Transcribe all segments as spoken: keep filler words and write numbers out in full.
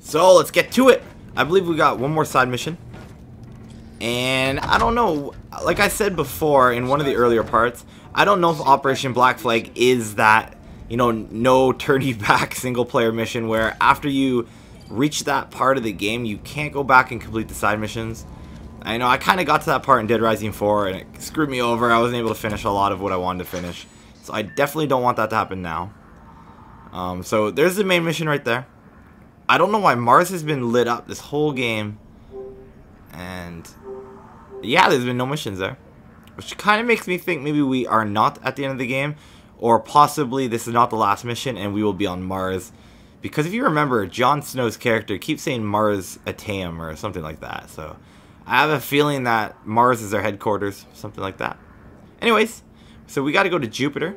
So let's get to it. I believe we got one more side mission. And I don't know, like I said before in one of the earlier parts, I don't know if Operation Black Flag is that, you know, no turning back single player mission where after you reach that part of the game, you can't go back and complete the side missions. I know I kind of got to that part in Dead Rising four and it screwed me over. I wasn't able to finish a lot of what I wanted to finish. So I definitely don't want that to happen now. Um, so there's the main mission right there. I don't know why Mars has been lit up this whole game. And yeah, there's been no missions there. Which kind of makes me think maybe we are not at the end of the game. Or possibly this is not the last mission and we will be on Mars. Because if you remember, Jon Snow's character keeps saying Mars a Tam or something like that. So I have a feeling that Mars is their headquarters. Something like that. Anyways, so we got to go to Jupiter.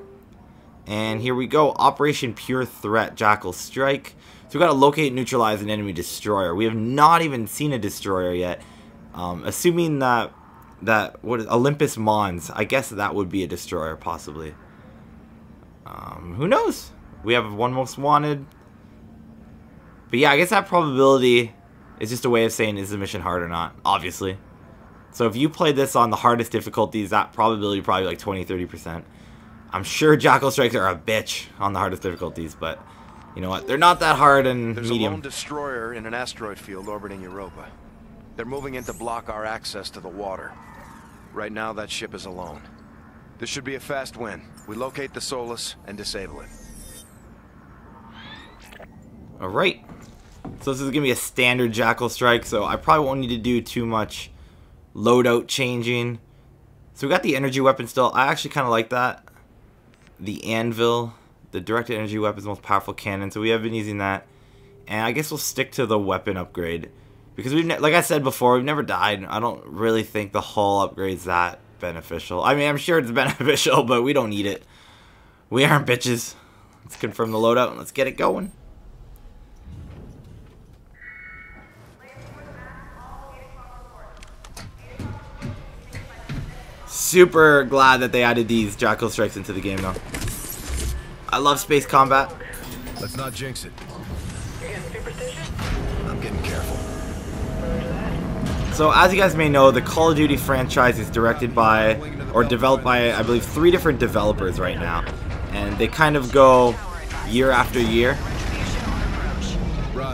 And here we go. Operation Pure Threat, Jackal Strike. So we got to locate, neutralize an enemy destroyer. We have not even seen a destroyer yet. Um, assuming that, that what is, Olympus Mons, I guess that would be a destroyer possibly. Um, who knows? We have one most wanted. But yeah, I guess that probability is just a way of saying is the mission hard or not, obviously. So if you played this on the hardest difficulties, that probability probably like twenty to thirty percent. I'm sure Jackal Strikes are a bitch on the hardest difficulties, but you know what? They're not that hard and There's medium. There's a lone destroyer in an asteroid field orbiting Europa. They're moving in to block our access to the water. Right now, that ship is alone. This should be a fast win. We locate the Solus and disable it. Alright. So this is going to be a standard Jackal Strike, so I probably won't need to do too much loadout changing. So we got the energy weapon still. I actually kind of like that. The anvil, the directed energy weapon's most powerful cannon, so we have been using that. And I guess we'll stick to the weapon upgrade. Because, we've like I said before, we've never died. I don't really think the hull upgrade's that beneficial. I mean, I'm sure it's beneficial, but we don't need it. We aren't bitches. Let's confirm the loadout and let's get it going. Super glad that they added these Jackal Strikes into the game, though. I love space combat. Let's not jinx it. I'm getting careful. So, as you guys may know, the Call of Duty franchise is directed by, or developed by, I believe, three different developers right now. And they kind of go year after year.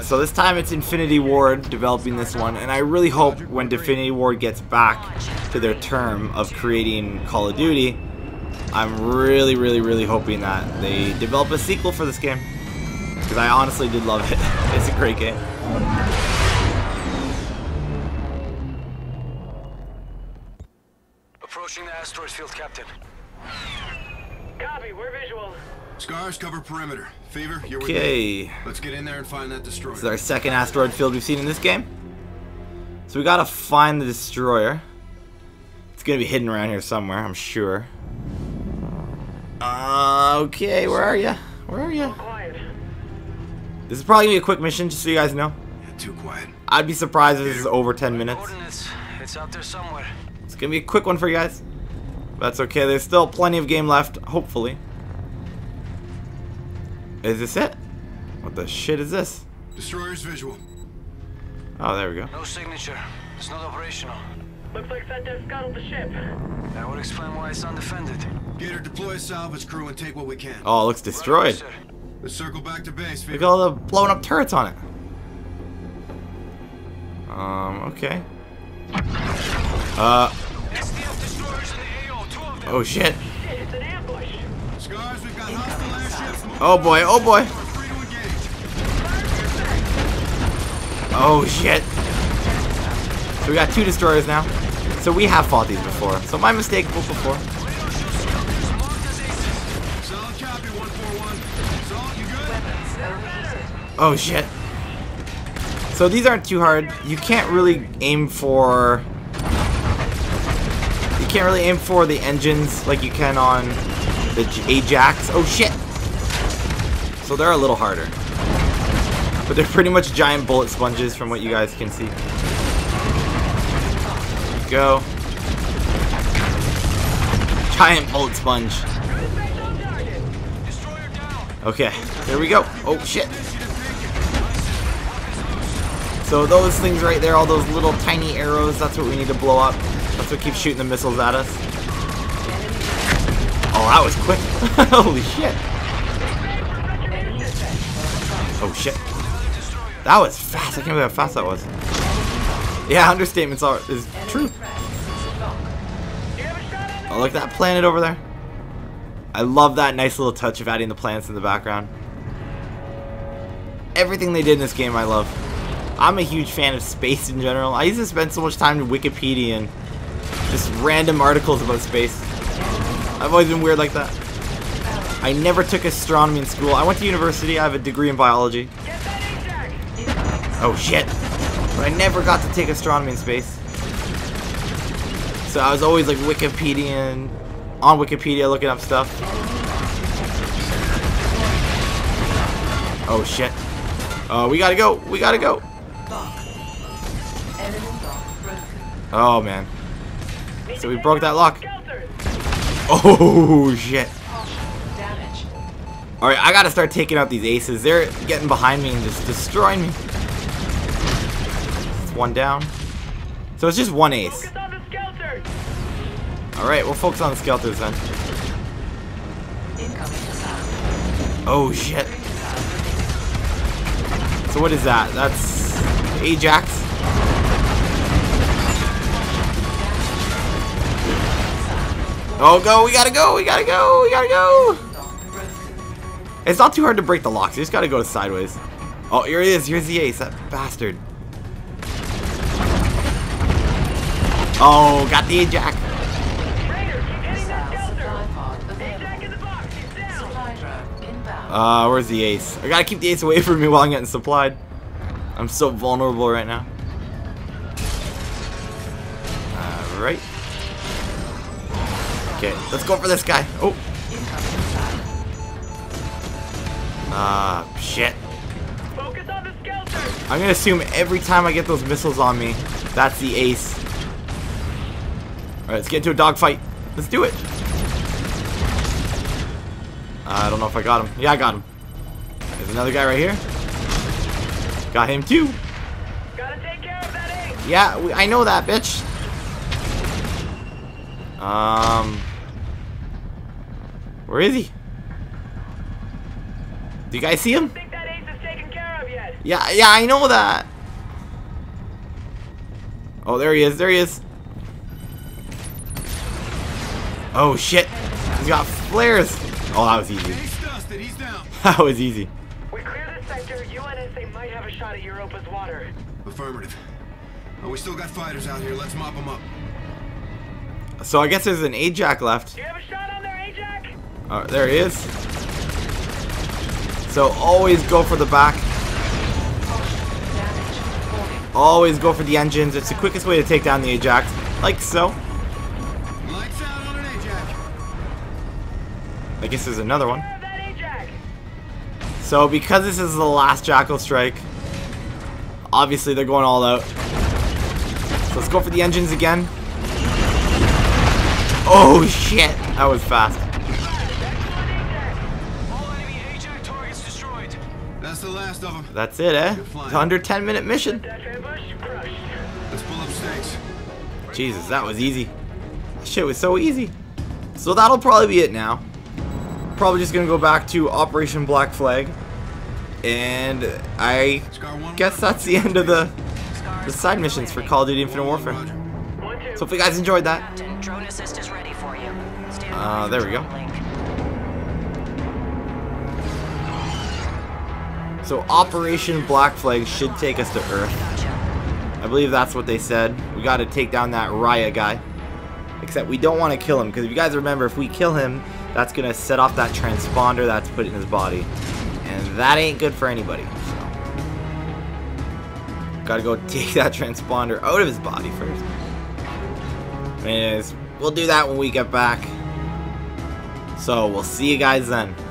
So this time it's Infinity Ward developing this one, and I really hope when Infinity Ward gets back to their term of creating Call of Duty, I'm really, really, really hoping that they develop a sequel for this game. Because I honestly did love it. It's a great game. Approaching the asteroid field, Captain. Copy, we're visual. Scars, cover perimeter. Favor, you're with me. Okay. Let's get in there and find that destroyer. This is our second asteroid field we've seen in this game. So we gotta find the destroyer. It's gonna be hidden around here somewhere, I'm sure. Uh, okay, where are you? Where are you? This is probably gonna be a quick mission, just so you guys know. Yeah, too quiet. I'd be surprised if this is over ten minutes. It's out there somewhere. It's gonna be a quick one for you guys. That's okay, there's still plenty of game left, hopefully. Is this it? What the shit is this? Destroyer's visual. Oh, there we go. No signature. It's not operational. Looks like that dev scuttled the ship. That would explain why it's undefended. Gator, deploy a salvage crew and take what we can. Oh, it looks destroyed. Right, let's circle back to base. Look at all the blown up turrets on it. Um, okay. Uh. S D F destroyers in the A O, two of them. Oh shit. It's an ambush. Scars, we've got hostile airships. Oh boy, oh boy. Oh shit. So we got two destroyers now. So we have fought these before. So my mistake before. Oh shit. So these aren't too hard. You can't really aim for You can't really aim for the engines like you can on the Ajax. Oh shit. So they're a little harder. But they're pretty much giant bullet sponges from what you guys can see. There we go. Giant bullet sponge. Okay, there we go. Oh shit. So those things right there, all those little tiny arrows, that's what we need to blow up. That's what keeps shooting the missiles at us. Oh, that was quick. Holy shit. Oh shit. That was fast. I can't believe how fast that was. Yeah, understatements are is true. Oh, look at that planet over there. I love that nice little touch of adding the planets in the background. Everything they did in this game I love. I'm a huge fan of space in general. I used to spend so much time to Wikipedia and just random articles about space. I've always been weird like that. I never took astronomy in school. I went to university. I have a degree in biology. Oh shit. But I never got to take astronomy in space. So I was always like Wikipedian, on Wikipedia looking up stuff. Oh shit. Uh, we gotta go. We gotta go. Oh man. So we broke that lock. Oh shit. Alright, I gotta start taking out these aces. They're getting behind me and just destroying me. It's one down. So it's just one ace. Alright, we'll focus on the skelters then. Oh shit. So what is that? That's Ajax. Oh, go! We gotta go! We gotta go! We gotta go! It's not too hard to break the locks. You just gotta go sideways. Oh, here it is. Here's the ace. That bastard. Oh, got the Ajax. Uh, where's the ace? I gotta keep the ace away from me while I'm getting supplied. I'm so vulnerable right now. Alright. Okay, let's go for this guy. Oh. Ah, uh, shit. I'm gonna assume every time I get those missiles on me, that's the ace. Alright, let's get into a dogfight. Let's do it. Uh, I don't know if I got him. Yeah, I got him. There's another guy right here. Got him too. Gotta take care of that ace. Yeah, we, I know that, bitch. Um, where is he? Do you guys see him? I think that ace is taken care of yet. Yeah, yeah, I know that. Oh, there he is, there he is. Oh shit, he's got flares. Oh, that was easy. That was easy. We clear this sector. U N S A might have a shot at Europa's water. Affirmative. Oh, we still got fighters out here. Let's mop them up. So I guess there's an Ajax left. Do you have a shot on there, Ajax? Oh, there he is. So always go for the back. Always go for the engines. It's the quickest way to take down the Ajax. Like so. Lights out on an Ajax. I guess there's another one. So because this is the last Jackal Strike, obviously they're going all out. So let's go for the engines again. Oh shit! That was fast. That's the last of them. That's it, eh? It's under ten minute mission. Let's pull up stakes. Jesus, that was easy. That shit was so easy. So that'll probably be it now. Probably just gonna go back to Operation Black Flag, and I guess that's the end of the, the side missions for Call of Duty Infinite Warfare. So hopefully you guys enjoyed that. Drone assist is ready for you. Uh, there we go. So Operation Black Flag should take us to Earth. I believe that's what they said. We got to take down that Raya guy. Except we don't want to kill him, because if you guys remember, if we kill him, that's going to set off that transponder that's put in his body. And that ain't good for anybody. So. Got to go take that transponder out of his body first. Anyways, we'll do that when we get back. So we'll see you guys then.